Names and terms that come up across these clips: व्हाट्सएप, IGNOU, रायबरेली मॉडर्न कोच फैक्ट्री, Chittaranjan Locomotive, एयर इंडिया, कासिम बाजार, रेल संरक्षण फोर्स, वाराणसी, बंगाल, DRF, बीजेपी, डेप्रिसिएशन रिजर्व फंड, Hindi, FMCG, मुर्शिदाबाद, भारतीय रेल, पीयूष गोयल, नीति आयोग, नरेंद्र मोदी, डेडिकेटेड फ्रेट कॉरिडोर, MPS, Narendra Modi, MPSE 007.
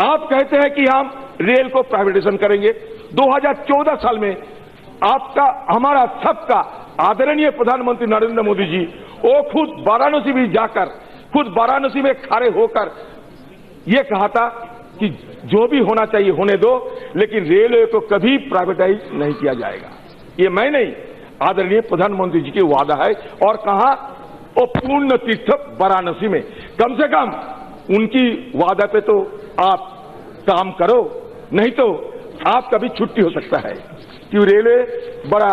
आप कहते हैं कि हम रेल को प्राइवेटाइजेशन करेंगे। 2014 साल में आपका हमारा सबका आदरणीय प्रधानमंत्री नरेंद्र मोदी जी वो खुद वाराणसी भी जाकर, खुद वाराणसी में खड़े होकर ये कहा था कि जो भी होना चाहिए होने दो, लेकिन रेलवे को कभी प्राइवेटाइज नहीं किया जाएगा। ये मैं नहीं, आदरणीय प्रधानमंत्री जी की वादा है। और कहा वो पूर्ण तीर्थ वाराणसी में, कम से कम उनकी वादा पे तो आप काम करो, नहीं तो आपका भी छुट्टी हो सकता है। कि रेलवे बड़ा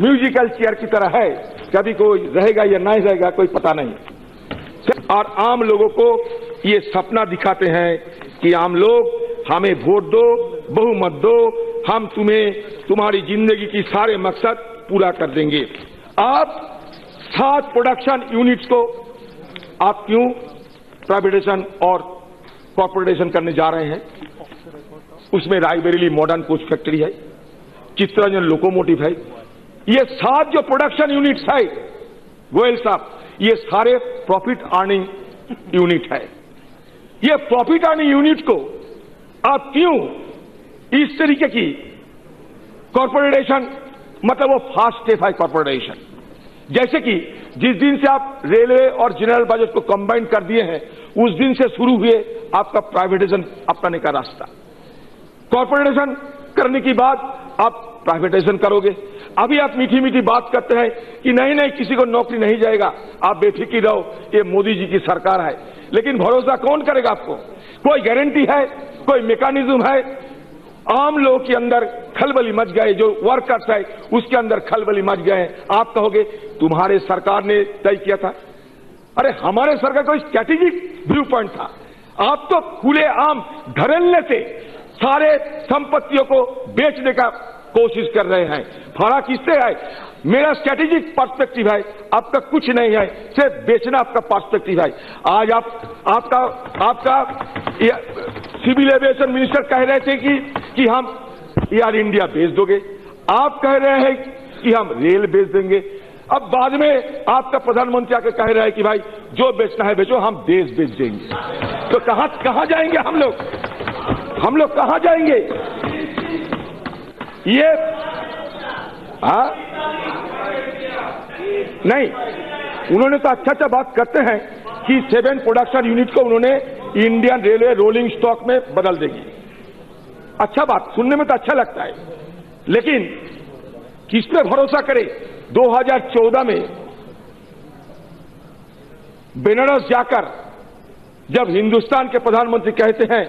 म्यूजिकल चेयर की तरह है, कभी कोई रहेगा या नहीं रहेगा कोई पता नहीं। और आम लोगों को ये सपना दिखाते हैं कि आम लोग हमें वोट दो, बहुमत दो, हम तुम्हें तुम्हारी जिंदगी की सारे मकसद पूरा कर देंगे। आप 7 प्रोडक्शन यूनिट्स को आप क्यों प्राइवेटाइजेशन और कॉर्पोरेटाइजेशन करने जा रहे हैं? उसमें रायबरेली मॉडर्न कोच फैक्ट्री है, चित्तरंजन लोकोमोटिव है। ये 7 जो प्रोडक्शन यूनिट्स है गोयल साहब, ये सारे प्रॉफिट अर्निंग यूनिट है। ये प्रॉफिट अर्निंग यूनिट को आप क्यों इस तरीके की कॉर्पोरेटाइजेशन, मतलब वो फर्स्ट स्टेप है कॉर्पोरेटाइजेशन। जैसे कि जिस दिन से आप रेलवे और जनरल बजट को कंबाइन कर दिए हैं, उस दिन से शुरू हुए आपका प्राइवेटाइजेशन अपनाने का रास्ता। कॉर्पोरेटाइजेशन करने की बात आप प्राइवेटाइजेशन करोगे। अभी आप मीठी मीठी बात करते हैं कि नहीं नहीं किसी को नौकरी नहीं जाएगा, आप बेफिक्र रहो, ये मोदी जी की सरकार है। लेकिन भरोसा कौन करेगा आपको? कोई गारंटी है? कोई मैकेनिज्म है? आम लोगों के अंदर खलबली मच गए, जो वर्कर्स है उसके अंदर खलबली मच गए। आप कहोगे तुम्हारे सरकार ने तय किया था। अरे हमारे सरकार का स्ट्रैटेजिक व्यू पॉइंट था। आप तो खुले आम धड़ल्ले से सारे संपत्तियों को बेचने का कोशिश कर रहे हैं। फर्क किससे है? मेरा स्ट्रैटेजिक पर्सपेक्टिव है, आपका कुछ नहीं है, सिर्फ बेचना आपका पर्सपेक्टिव है। आज आपका सिविल एविएशन मिनिस्टर कह रहे थे कि हम एयर इंडिया बेच दोगे, आप कह रहे हैं कि हम रेल बेच देंगे। अब बाद में आपका प्रधानमंत्री आकर कह रहा है कि भाई जो बेचना है बेचो, हम देश बेच देंगे। तो कहां जाएंगे हम लोग कहां जाएंगे? ये नहीं, उन्होंने तो अच्छा बात करते हैं कि 7 प्रोडक्शन यूनिट को उन्होंने इंडियन रेलवे रोलिंग स्टॉक में बदल देगी। अच्छा बात, सुनने में तो अच्छा लगता है, लेकिन किस पे भरोसा करे? 2014 में बनारस जाकर जब हिंदुस्तान के प्रधानमंत्री कहते हैं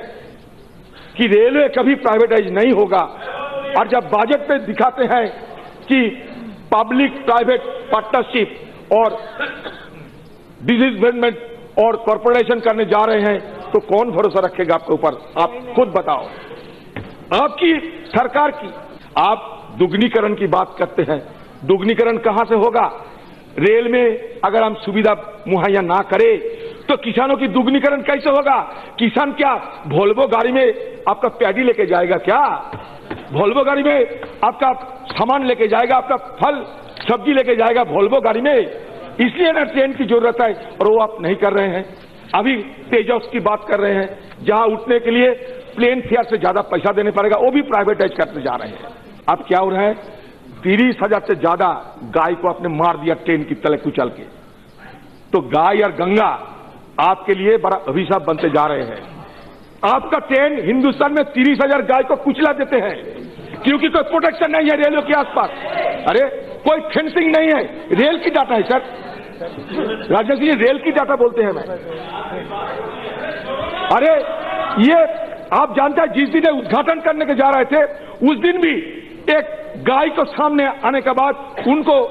कि रेलवे कभी प्राइवेटाइज नहीं होगा, और जब बजट पे दिखाते हैं कि पब्लिक प्राइवेट पार्टनरशिप और डिसइन्वेस्टमेंट और कॉर्पोरेशन करने जा रहे हैं, तो कौन भरोसा रखेगा आपके ऊपर? आप खुद बताओ। आपकी सरकार की आप दुगनीकरण की बात करते हैं। दुगनीकरण कहां से होगा? रेल में अगर हम सुविधा मुहैया ना करें तो किसानों की दुगनीकरण कैसे होगा? किसान क्या वोल्वो गाड़ी में आपका पैडी लेके जाएगा? क्या वोल्वो गाड़ी में आपका सामान लेके जाएगा? आपका फल सब्जी लेके जाएगा वोल्वो गाड़ी में? इसलिए ना ट्रेन की जरूरत है, और वो आप नहीं कर रहे हैं। अभी तेजस की बात कर रहे हैं, जहां उठने के लिए प्लेन फेयर से ज्यादा पैसा देने पड़ेगा, वो भी प्राइवेटाइज करते जा रहे हैं। अब क्या हो रहा है? 30,000 से ज्यादा गाय को आपने मार दिया ट्रेन की तले कुचल के। तो गाय और गंगा आपके लिए बड़ा अभिशाप बनते जा रहे हैं। आपका ट्रेन हिंदुस्तान में 30,000 गाय को कुचला देते हैं, क्योंकि कोई प्रोटेक्शन नहीं है रेलों के आसपास। अरे कोई फेंसिंग नहीं है, रेल की डाटा है सर, राजेश जी रेल की डाटा बोलते हैं। मैं अरे ये आप जानते हैं, जिस दिन उद्घाटन करने के जा रहे थे, उस दिन भी एक गाय को सामने आने के बाद उनको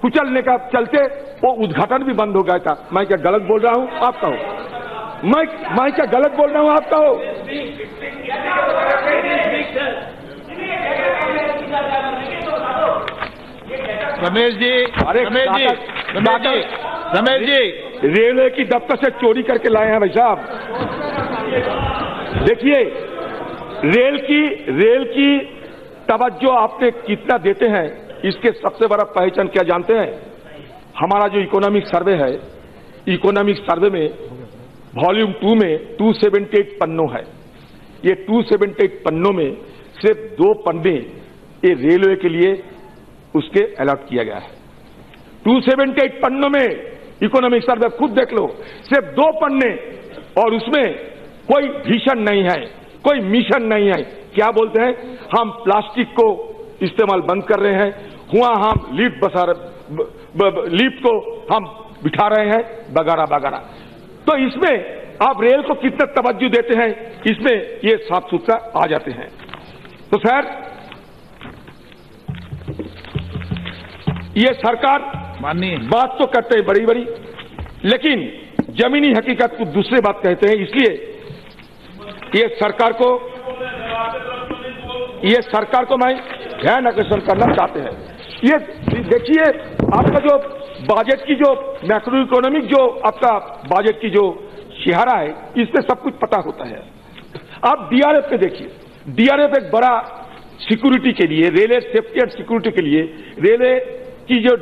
कुचलने का चलते वो उद्घाटन भी बंद हो गया था। मैं क्या गलत बोल रहा हूं? आप कहो मैं क्या गलत बोल रहा हूं? आप कहो रमेश जी रेलवे की दफ्तर से चोरी करके लाए हैं भाई साहब। देखिए रेल की तवज्जो आपने कितना देते हैं, इसके सबसे बड़ा पहचान क्या जानते हैं? हमारा जो इकोनॉमिक सर्वे है, इकोनॉमिक सर्वे में वॉल्यूम 2 में 278 पन्नों है। ये 270 पन्नों में सिर्फ 2 पन्ने ये रेलवे के लिए उसके अलॉट किया गया है। 278 पन्नों में इकोनॉमिक सर्वे खुद देख लो, सिर्फ 2 पन्ने और उसमें कोई विजन नहीं है, कोई मिशन नहीं है। क्या बोलते हैं, हम प्लास्टिक को इस्तेमाल बंद कर रहे हैं, हुआ हम लीप को हम बिठा रहे हैं, बगाड़ा बगाड़ा। तो इसमें आप रेल को कितना तवज्जो देते हैं, इसमें ये साफ सुथरा आ जाते हैं। तो सर ये सरकार बात तो करते हैं बड़ी बड़ी, लेकिन जमीनी हकीकत को दूसरी बात कहते हैं। इसलिए ये सरकार को मैं ध्यान आकर्षण करना चाहते हैं। ये देखिए आपका जो बजट की जो मैक्रो इकोनॉमिक जो आपका बजट की जो सिहारा है, इसमें सब कुछ पता होता है। आप डीआरएफ पे देखिए, डीआरएफ एक बड़ा सिक्योरिटी के लिए, रेलवे सेफ्टी एंड सिक्योरिटी के लिए रेलवे की जो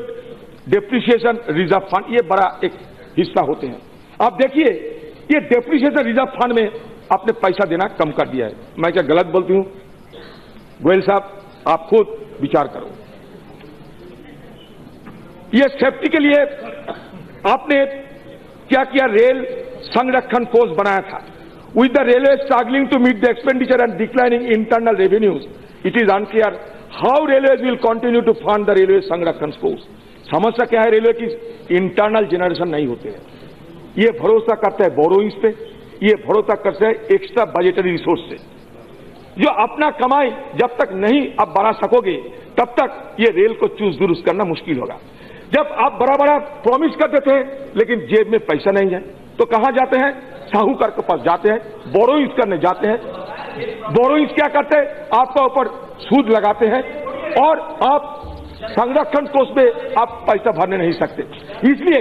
डेप्रिसिएशन रिजर्व फंड, ये बड़ा एक हिस्सा होते हैं। आप देखिए ये डेप्रिसिएशन रिजर्व फंड में आपने पैसा देना कम कर दिया है। मैं क्या गलत बोलती हूं गोयल साहब? आप खुद विचार करो। ये सेफ्टी के लिए आपने क्या किया, रेल संरक्षण फोर्स बनाया था। With the railway struggling to meet the expenditure and declining internal revenues, it is unclear how railways will continue to fund the railway संरक्षण फोर्स। समस्या क्या है, रेलवे की इंटरनल जनरेशन नहीं होते हैं। ये भरोसा करता है बोरोइंग्स पे, ये भरोसा करता है एक्स्ट्रा बजटरी रिसोर्स से। जो अपना कमाई जब तक नहीं आप बढ़ा सकोगे, तब तक ये रेल को चूस दुरुस्त करना मुश्किल होगा। जब आप बड़ा बड़ा प्रॉमिस कर देते हैं लेकिन जेब में पैसा नहीं है, तो कहां जाते हैं? साहूकार के पास जाते हैं, बोरोइंग्स करने जाते हैं। बोरोइंग्स क्या करते हैं, आपका ऊपर सूद लगाते हैं और आप संरक्षण कोष में आप पैसा भरने नहीं सकते। इसलिए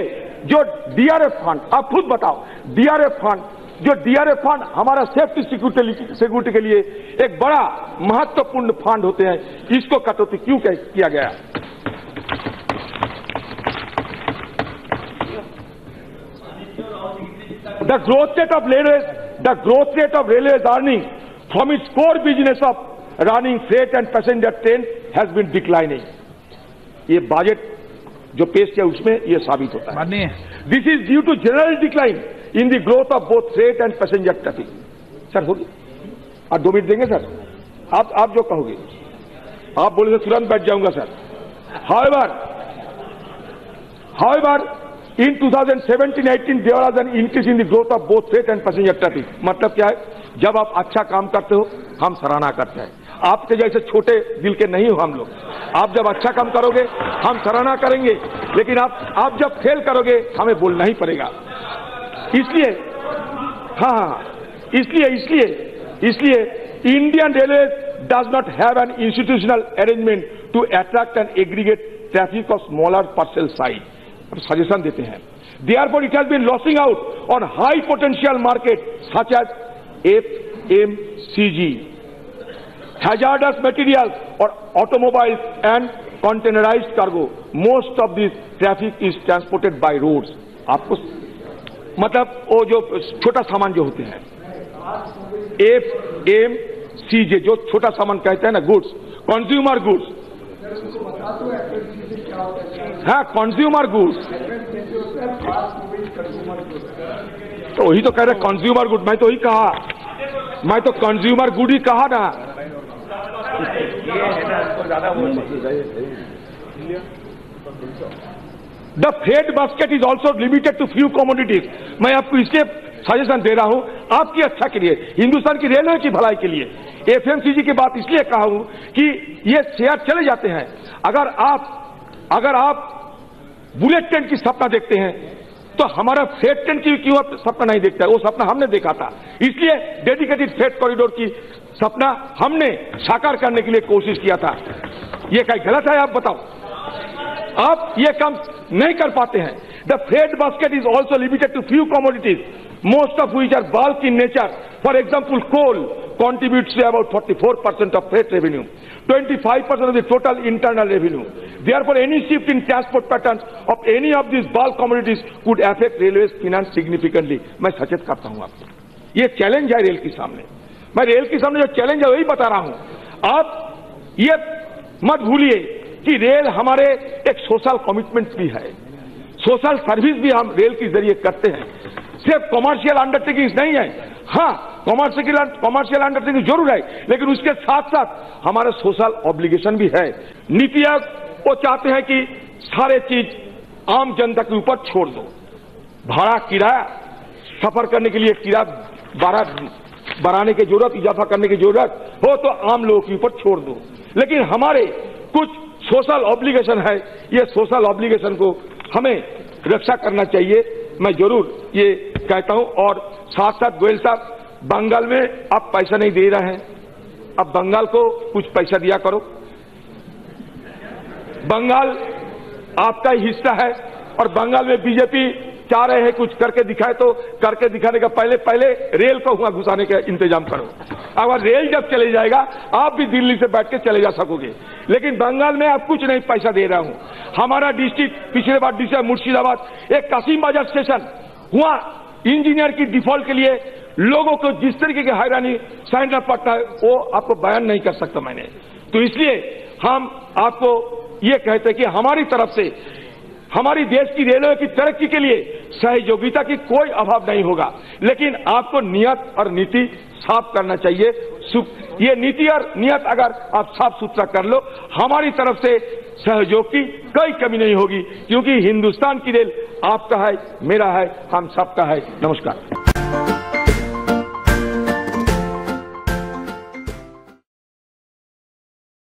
जो डीआरएफ फंड, आप खुद बताओ, डीआरएफ फंड हमारा सेफ्टी सिक्योरिटी के लिए एक बड़ा महत्वपूर्ण फंड होते हैं, इसको कटौती क्यों किया गया? The growth rate of railways earning from its core business of running freight and passenger train has been declining. ये बजट जो पेश किया उसमें ये साबित होता है। This is due to general decline in the growth of both freight and passenger traffic. Sir होगी आप 2 मिनट देंगे सर? आप जो कहोगे, आप बोले तो तुरंत बैठ जाऊंगा sir. However, in 2017-18 there was an increase in the growth of both freight and passenger traffic. मतलब क्या है, जब आप अच्छा काम करते हो हम सराहना करते हैं। आपके जैसे छोटे दिल के नहीं हो हम लोग। आप जब अच्छा काम करोगे हम सराहना करेंगे, लेकिन आप जब फेल करोगे हमें बोलना ही पड़ेगा। इसलिए इसलिए Indian railway does not have an institutional arrangement to attract and aggregate traffic of smaller parcel size. Suggestion देते हैं। Therefore, it has been losing out on high potential market such as FMCG, hazardous materials or automobiles and containerized cargo. Most of this traffic is transported by roads. आपको मतलब वो जो छोटा सामान जो होते हैं, FMCG जो छोटा सामान कहते हैं ना, गुड्स, कंज्यूमर गुड्स। हाँ, कंज्यूमर गुड्स, तो वही तो कह रहे कंज्यूमर गुड। मैं तो कंज्यूमर गुड ही कहा ना। The freight basket is also limited to few commodities. मैं आपको इसके सजेशन दे रहा हूं आपकी अच्छा के लिए, हिंदुस्तान की रेलवे की भलाई के लिए। एफएमसीजी की बात इसलिए कहा हूं कि ये शेयर चले जाते हैं। अगर आप बुलेट ट्रेन की सपना देखते हैं तो हमारा फ्रेट ट्रेन की क्यों सपना नहीं देखता है? वो सपना हमने देखा था, इसलिए डेडिकेटेड फ्रेट कॉरिडोर की सपना हमने साकार करने के लिए कोशिश किया था। ये क्या गलत है? आप बताओ, आप ये काम नहीं कर पाते हैं। The freight basket is also limited to few commodities most of which are bulk in nature. For example, coal contributes to about 44% of freight revenue, 25% of the total internal revenue. Therefore, any shift in transport patterns of any of these bulk commodities could affect railways finance significantly. मैं सचेत करता हूं आपको, ये challenge है rail के सामने। मैं रेल के सामने जो चैलेंज है वही बता रहा हूं। आप ये मत भूलिए कि रेल हमारे एक सोशल कमिटमेंट भी है, सोशल सर्विस भी हम रेल के जरिए करते हैं। सिर्फ कॉमर्शियल अंडरटेकिंग नहीं है, हाँ कॉमर्शियल अंडरटेकिंग जरूर है, लेकिन उसके साथ साथ हमारे सोशल ऑब्लिगेशन भी है। नीति आयोग वो चाहते हैं कि सारे चीज आम जनता के ऊपर छोड़ दो, भाड़ा किराया, सफर करने के लिए किराया बढ़ाने की जरूरत, इजाफा करने की जरूरत हो तो आम लोगों के ऊपर छोड़ दो, लेकिन हमारे कुछ सोशल ऑब्लिगेशन है, ये सोशल ऑब्लिगेशन को हमें रक्षा करना चाहिए, मैं जरूर ये कहता हूं। और साथ साथ गोयल साहब, बंगाल में आप पैसा नहीं दे रहे हैं, अब बंगाल को कुछ पैसा दिया करो, बंगाल आपका ही हिस्सा है। और बंगाल में बीजेपी चाह रहे हैं कुछ करके दिखाए, तो करके दिखाने का पहले पहले रेल को वहां घुसाने का इंतजाम करो। अगर रेल जब चले जाएगा आप भी दिल्ली से बैठ के चले जा सकोगे, लेकिन बंगाल में आप कुछ नहीं पैसा दे रहा हूं। हमारा डिस्ट्रिक्ट पिछले बार डिस्ट्रिक्ट मुर्शिदाबाद, एक कासिम बाजार स्टेशन, वहां इंजीनियर की डिफॉल्ट के लिए लोगों को जिस तरीके की हैरानी सहना पड़ता है वो आपको बयान नहीं कर सकता मैंने। तो इसलिए हम आपको ये कहते कि हमारी तरफ से हमारी देश की रेलवे की तरक्की के लिए सहयोगिता की कोई अभाव नहीं होगा, लेकिन आपको नियत और नीति साफ करना चाहिए। ये नीति और नियत अगर आप साफ सुथरा कर लो, हमारी तरफ से सहयोग की कोई कमी नहीं होगी, क्योंकि हिंदुस्तान की रेल आपका है, मेरा है, हम सबका है। नमस्कार।